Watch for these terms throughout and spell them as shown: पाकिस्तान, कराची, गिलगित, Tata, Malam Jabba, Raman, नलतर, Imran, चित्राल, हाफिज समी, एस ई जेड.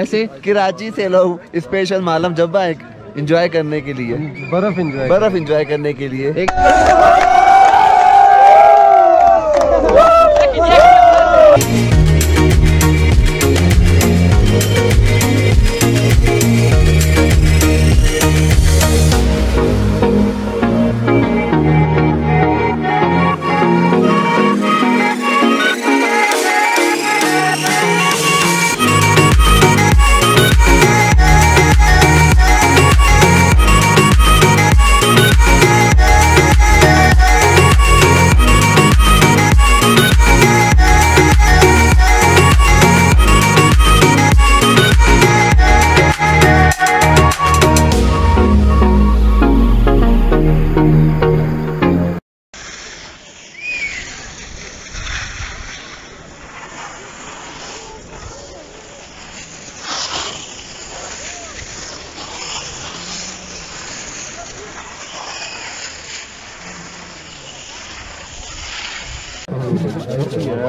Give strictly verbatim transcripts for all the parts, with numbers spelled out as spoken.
ऐसे कराची से लोग स्पेशल मालम जब्बा एंजॉय करने के लिए, बर्फ एंजॉय बर्फ एंजॉय करने के लिए एक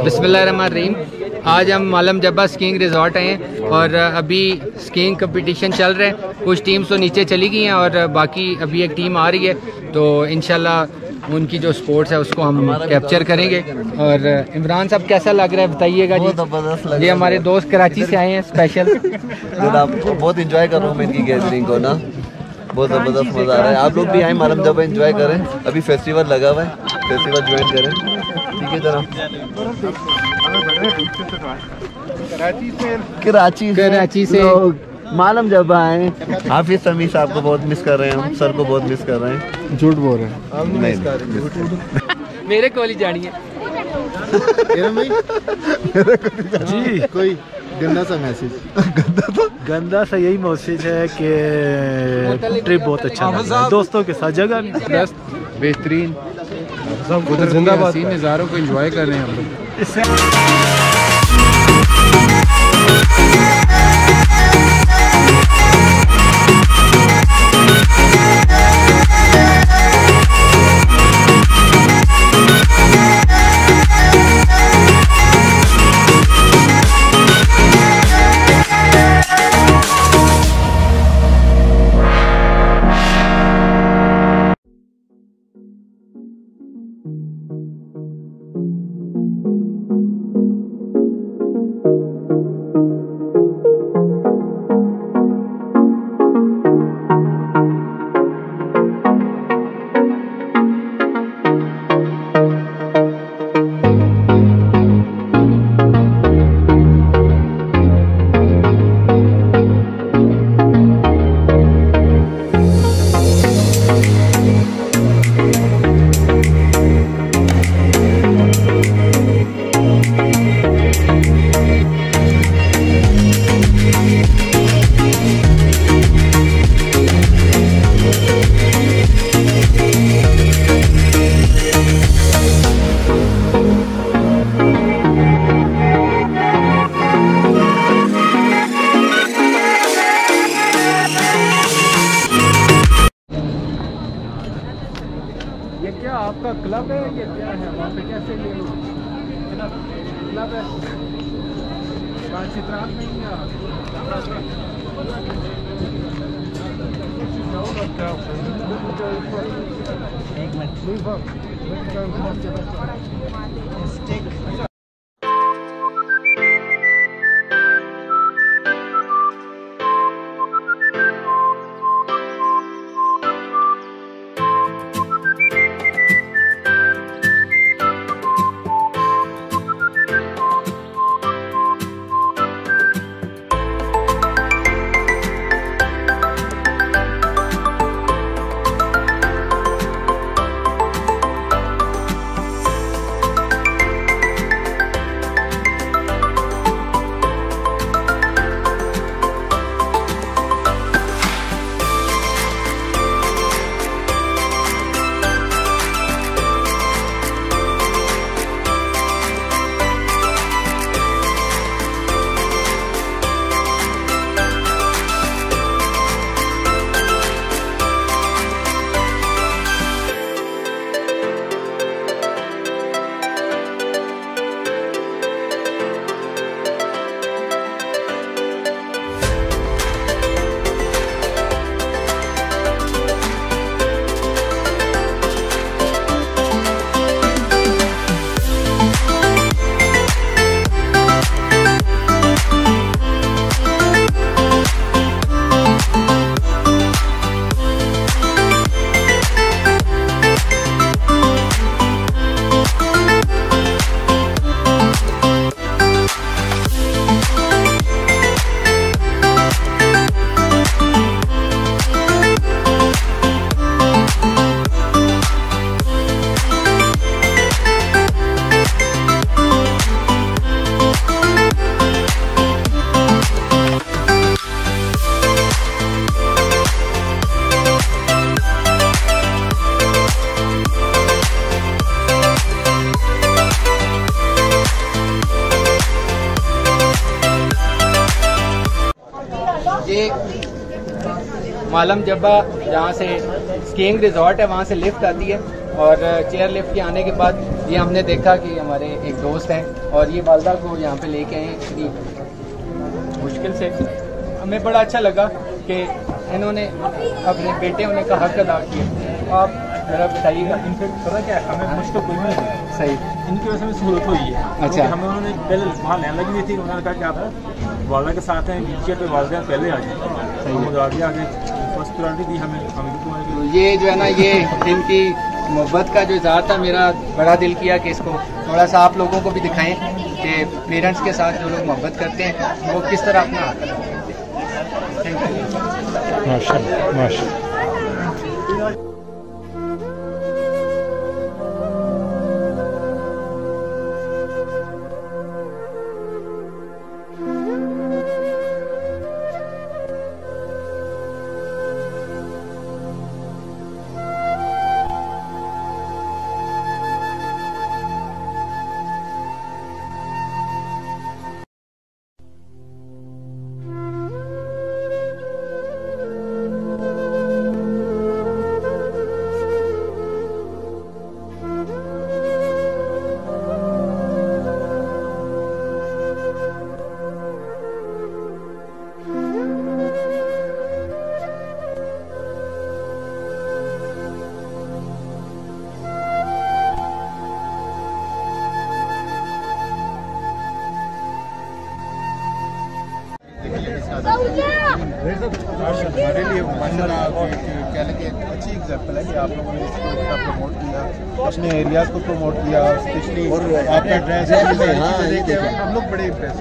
बिस्मिल्लाहिर्रहमानिर्रहीम। आज हम मालम जब्बा स्कीइंग रिजॉर्ट आए हैं और अभी स्कीइंग कंपटीशन चल रहे हैं। कुछ टीम्स तो नीचे चली गई हैं और बाकी अभी एक टीम आ रही है, तो इंशाल्लाह उनकी जो स्पोर्ट्स है उसको हम कैप्चर करेंगे। और इमरान साहब कैसा लग रहा है बताइएगा जी। जबरदस्त लग रहा है, ये हमारे दोस्त कराची से आए हैं स्पेशल। बहुत इंजॉय कर रहा हूँ मैं इनकी गैदरिंग को ना, बहुत ज़बरदस्त मज़ा आ रहा है। आप लोग भी आए मालम जब्बा इंजॉय करें, अभी फेस्टिवल लगा हुआ है, फेस्टिवल ज्वाइन करें। कराची कराची से मालम जब्बा आए। हाफिज समी साहब को बहुत मिस कर रहे हैं, हम सर को बहुत मिस कर रहे हैं। झूठ बोल रहे हैं, नहीं मेरे को ही जानी है जी। कोई गंदा सा मैसेज गंदा गंदा सा यही मैसेज है कि ट्रिप बहुत अच्छा है, दोस्तों के साथ जगह बेस्ट बेहतरीन, जिंदाबाद नज़ारों को एंजॉय कर रहे हैं हम लोग। ये मालम जब्बा जहाँ से स्कीइंग रिजॉर्ट है वहाँ से लिफ्ट आती है और चेयर लिफ्ट के आने के बाद ये हमने देखा कि हमारे एक दोस्त हैं और ये वालदा को यहाँ पे लेके आए हैं मुश्किल से। हमें बड़ा अच्छा लगा कि इन्होंने अपने बेटे उन्हें कहा हक अदा किया। आप जरा बताइएगा इनफेक्ट पता क्या हमें मुश्किल कोई नहीं है, सही इनकी वजह से हमें सहूलत हुई है। अच्छा हमें उन्होंने पहले वहाँ लेना लगी थी, उन्होंने कहा कि आप वालदा के साथ हैं नीचे पे वालदा पहले आ जाए, सही आगे फर्स्ट प्रायोरिटी दी हमें। हम ये जो है ना ये इनकी मोहब्बत का जो इजहार था, मेरा बड़ा दिल किया कि इसको थोड़ा सा आप लोगों को भी दिखाएं कि पेरेंट्स के साथ जो लोग मोहब्बत करते हैं वो किस तरह अपना हक अदा करते हैं। हमारे लिए मंडला कह लें कि अच्छी एग्जाम्पल है कि आप लोगों ने स्पोर्ट का प्रमोट किया, अपने एरियाज को प्रमोट किया और आपका ड्रेस हम लोग बड़े इम्प्रेस।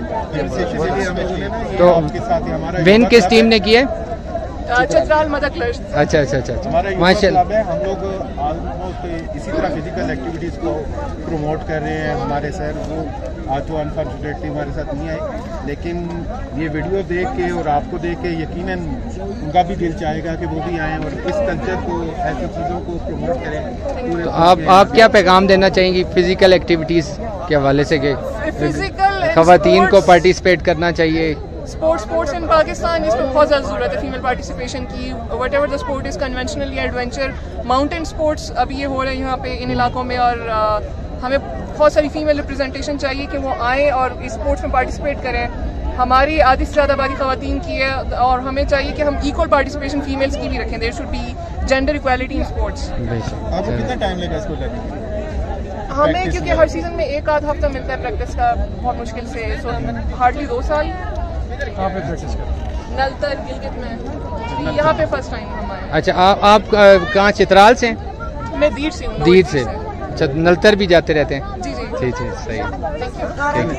तो आपके साथ हमारा विन किस टीम ने किया? चतराल मदर क्लर्स। अच्छा अच्छा अच्छा हमारा क्लब है, हम लोग इसी तरह फिजिकल एक्टिविटीज़ को प्रमोट कर रहे हैं। हमारे सर वो आज तो अनफॉर्चुनेटली हमारे साथ नहीं आए, लेकिन ये वीडियो देख के और आपको देख के यकीनन उनका भी दिल चाहेगा कि वो भी आएँ और इस कल्चर को ऐसी चीज़ों को प्रमोट करें। तो आप आप क्या पैगाम देना चाहेंगी फिजिकल एक्टिविटीज़ के हवाले से कि खवातीन को पार्टिसिपेट करना चाहिए? स्पोर्ट्स स्पोर्ट्स इन पाकिस्तान इस पर बहुत ज़्यादा ज़रूरत है फीमेल पार्टिसिपेशन की। Whatever the sport is conventional या एडवेंचर माउंटेन स्पोर्ट्स अभी ये हो रहे हैं यहाँ पे इन इलाकों में और आ, हमें बहुत सारी फीमेल रिप्रेजेंटेशन चाहिए कि वो आए और इस स्पोर्ट्स में पार्टिसिपेट करें। हमारी आधी से ज़्यादा आबादी ख्वातीन की है और हमें चाहिए कि हम इक्वल पार्टिसिपेशन फीमेल्स की भी रखें। There should be gender equality in sports. आपको कितना टाइम लगेगा इसको लेने? हमें क्योंकि हर सीज़न में एक आध हफ्ता मिलता है प्रैक्टिस का बहुत मुश्किल से, सो हार्डली दो साल यहाँ पे प्रैक्टिस कर नलतर गिलगित में यहाँ पे फर्स्ट टाइम हम आए। अच्छा आ, आप कहाँ चित्राल से? मैं दीर से हूँ। दीर से अच्छा नलतर भी जाते रहते हैं? जी जी ठीक है सही थैंक यू।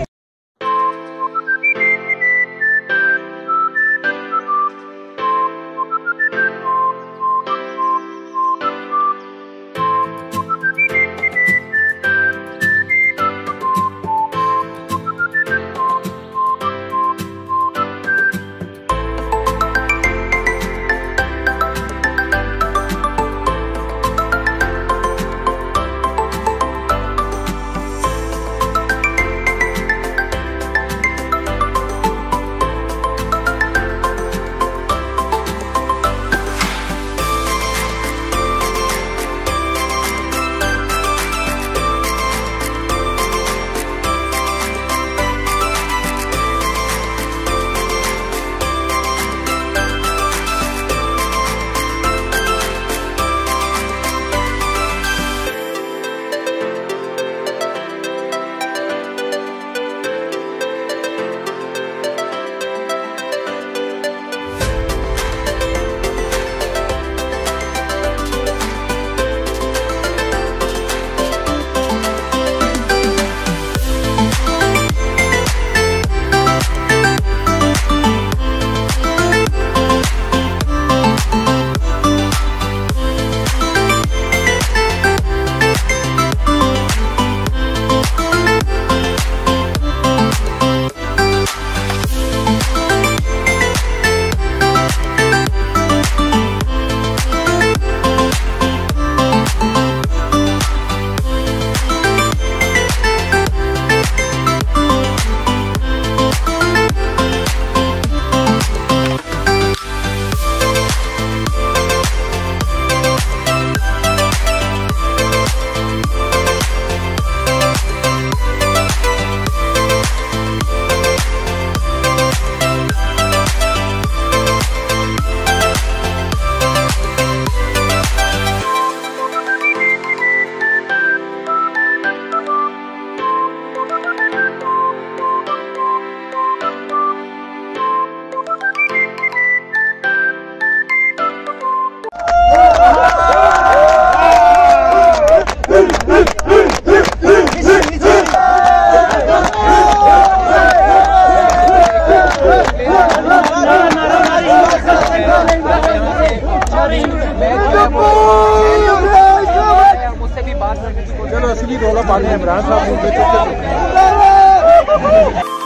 असली रोला पानी इमरान साहब।